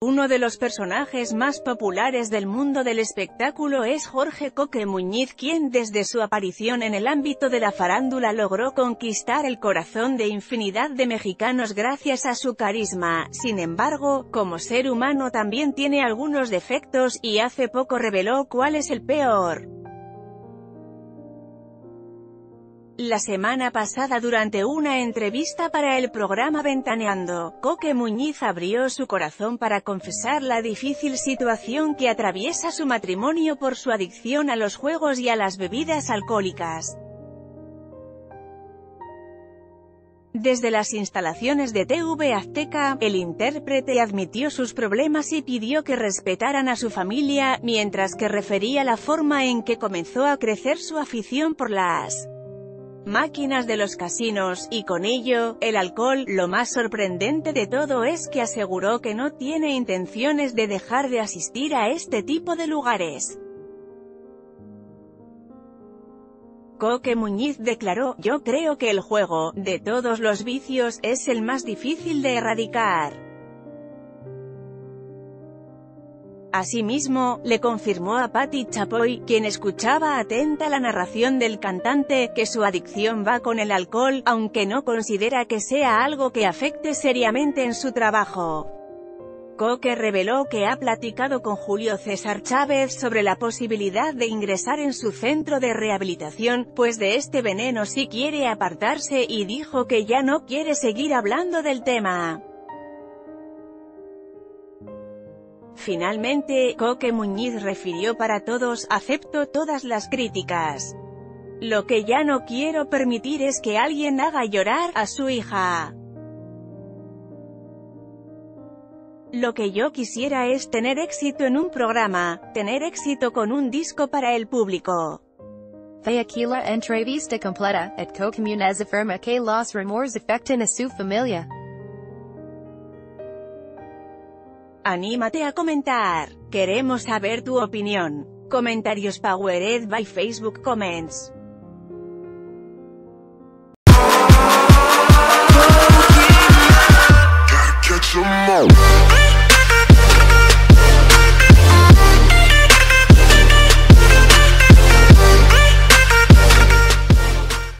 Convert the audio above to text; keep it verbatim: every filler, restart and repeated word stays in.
Uno de los personajes más populares del mundo del espectáculo es Jorge Coque Muñiz, quien desde su aparición en el ámbito de la farándula logró conquistar el corazón de infinidad de mexicanos gracias a su carisma. Sin embargo, como ser humano también tiene algunos defectos, y hace poco reveló cuál es el peor. La semana pasada, durante una entrevista para el programa Ventaneando, Coque Muñiz abrió su corazón para confesar la difícil situación que atraviesa su matrimonio por su adicción a los juegos y a las bebidas alcohólicas. Desde las instalaciones de T V Azteca, el intérprete admitió sus problemas y pidió que respetaran a su familia, mientras que refería la forma en que comenzó a crecer su afición por las máquinas de los casinos, y con ello, el alcohol. Lo más sorprendente de todo es que aseguró que no tiene intenciones de dejar de asistir a este tipo de lugares. Coque Muñiz declaró: "Yo creo que el juego, de todos los vicios, es el más difícil de erradicar". Asimismo, le confirmó a Pati Chapoy, quien escuchaba atenta la narración del cantante, que su adicción va con el alcohol, aunque no considera que sea algo que afecte seriamente en su trabajo. Coque reveló que ha platicado con Julio César Chávez sobre la posibilidad de ingresar en su centro de rehabilitación, pues de este veneno sí quiere apartarse, y dijo que ya no quiere seguir hablando del tema. Finalmente, Coque Muñiz refirió: "Para todos, acepto todas las críticas. Lo que ya no quiero permitir es que alguien haga llorar a su hija. Lo que yo quisiera es tener éxito en un programa, tener éxito con un disco para el público". Fue aquella entrevista completa, et Coque Muñiz afirma que los rumores afectan a su familia. Anímate a comentar. Queremos saber tu opinión. Comentarios powered by Facebook Comments.